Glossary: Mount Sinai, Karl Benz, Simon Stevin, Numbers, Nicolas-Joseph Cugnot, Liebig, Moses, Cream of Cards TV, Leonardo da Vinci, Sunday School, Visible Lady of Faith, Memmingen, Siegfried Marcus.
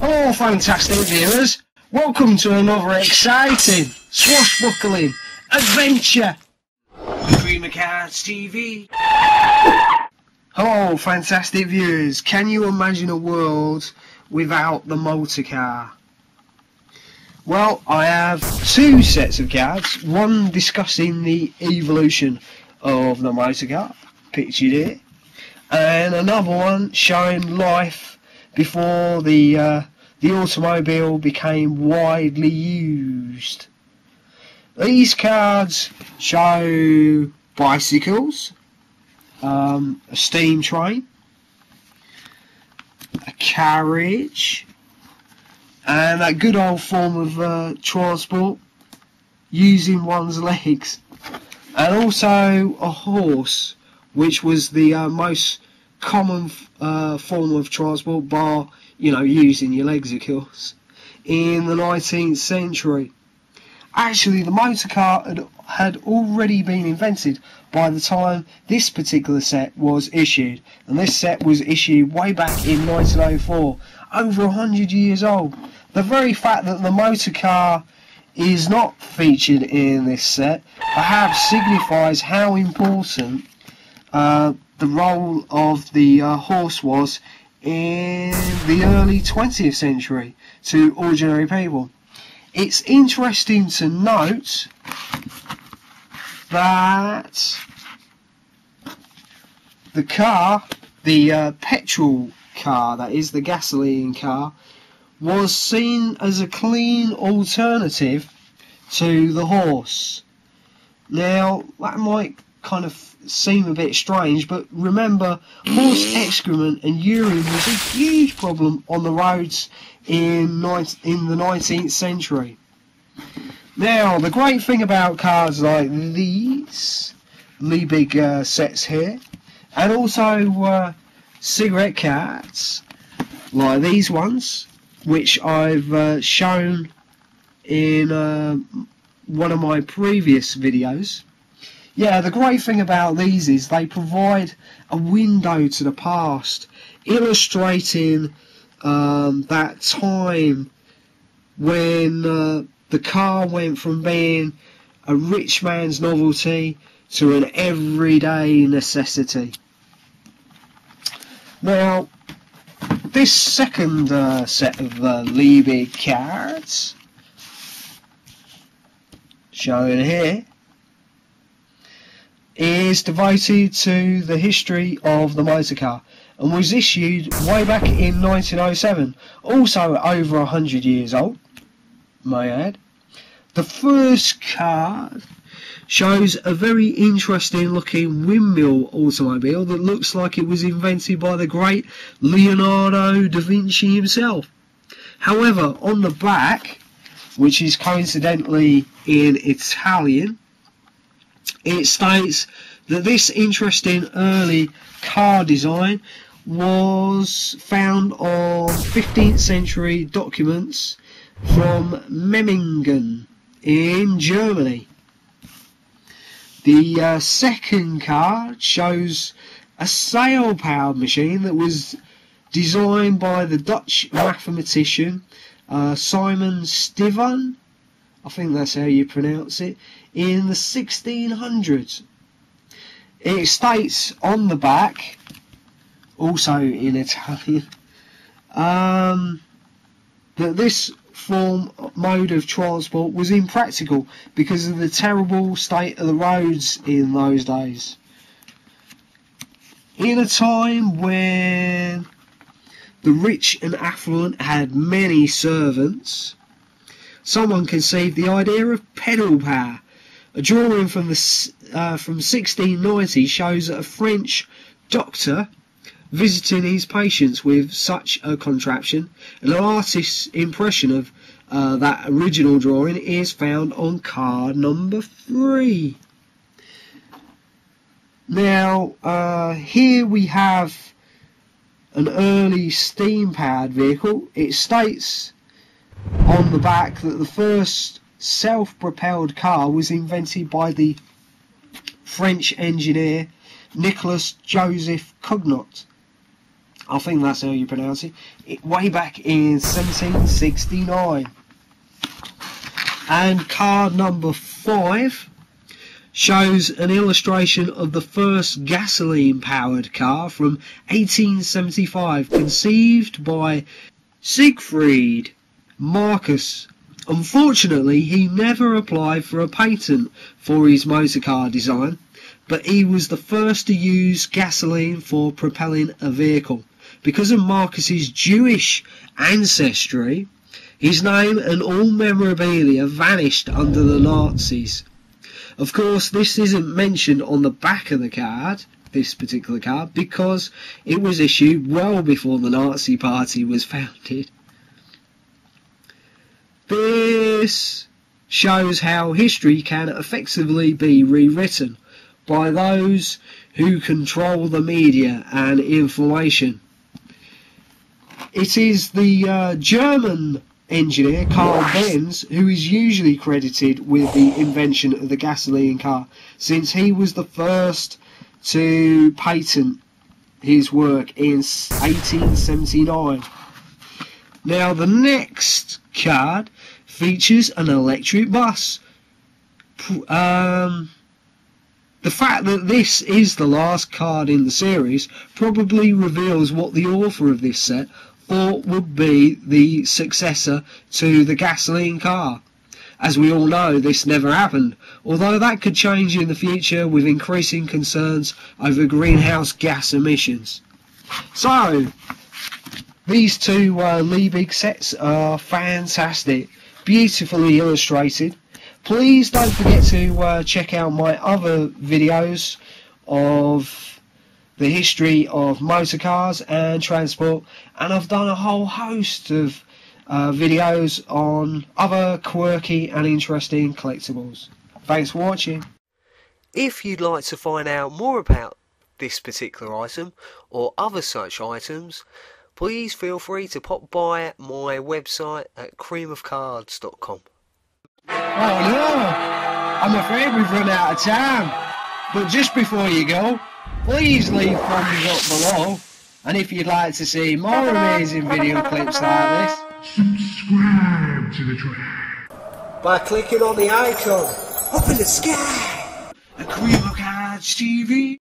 Hello fantastic viewers, welcome to another exciting, swashbuckling adventure! Cream of Cards TV. Hello fantastic viewers, can you imagine a world without the motor car? Well, I have two sets of cards, one discussing the evolution of the motor car, pictured it, and another one showing life before the automobile became widely used. These cards show bicycles, a steam train, a carriage, and that good old form of transport using one's legs, and also a horse, which was the most common form of transport, bar, you know, using your legs, of course, in the 19th century. Actually, the motor car had already been invented by the time this particular set was issued, and this set was issued way back in 1904, over 100 years old. The very fact that the motor car is not featured in this set perhaps signifies how important the role of the horse was in the early 20th century to ordinary people. It's interesting to note that the car, the petrol car, that is the gasoline car, was seen as a clean alternative to the horse. Now, that might kind of seem a bit strange, but remember, horse excrement and urine was a huge problem on the roads in the 19th century. Now, the great thing about cars like these Liebig sets here, and also cigarette cards like these ones, which I've shown in one of my previous videos. Yeah, the great thing about these is they provide a window to the past, illustrating that time when the car went from being a rich man's novelty to an everyday necessity. Now, this second set of Liebig cards, shown here, is devoted to the history of the motor car and was issued way back in 1907, also over 100 years old, may I add. The first card shows a very interesting looking windmill automobile that looks like it was invented by the great Leonardo da Vinci himself. However, on the back, which is coincidentally in Italian, it states that this interesting early car design was found on 15th century documents from Memmingen in Germany. The second card shows a sail-powered machine that was designed by the Dutch mathematician Simon Stevin, I think that's how you pronounce it, in the 1600s. It states on the back, also in Italian, that this mode of transport was impractical because of the terrible state of the roads in those days. In a time when the rich and affluent had many servants, someone conceived the idea of pedal power. A drawing from 1690 shows a French doctor visiting his patients with such a contraption, and an artist's impression of that original drawing is found on card number 3. Now, here we have an early steam-powered vehicle. It states on the back that the first self-propelled car was invented by the French engineer Nicolas-Joseph Cugnot I think that's how you pronounce it. Way back in 1769. And card number 5 shows an illustration of the first gasoline-powered car from 1875, conceived by Siegfried Marcus. Unfortunately, he never applied for a patent for his motor car design, but he was the first to use gasoline for propelling a vehicle. Because of Marcus's Jewish ancestry, his name and all memorabilia vanished under the Nazis. Of course, this isn't mentioned on the back of the card, this particular card, because it was issued well before the Nazi Party was founded. This shows how history can effectively be rewritten by those who control the media and information. It is the German engineer Karl Benz who is usually credited with the invention of the gasoline car, since he was the first to patent his work in 1879. Now the next card features an electric bus. The fact that this is the last card in the series probably reveals what the author of this set thought would be the successor to the gasoline car. As we all know, this never happened, although that could change in the future with increasing concerns over greenhouse gas emissions. So, these two Liebig sets are fantastic, beautifully illustrated. Please don't forget to check out my other videos of the history of motor cars and transport, and I've done a whole host of videos on other quirky and interesting collectibles. Thanks for watching. If you'd like to find out more about this particular item or other such items, please feel free to pop by my website at creamofcards.com. Oh no, I'm afraid we've run out of time, but just before you go, please leave thumbs up below, and if you'd like to see more amazing video clips like this, subscribe to the channel by clicking on the icon up in the sky at Cream of Cards TV.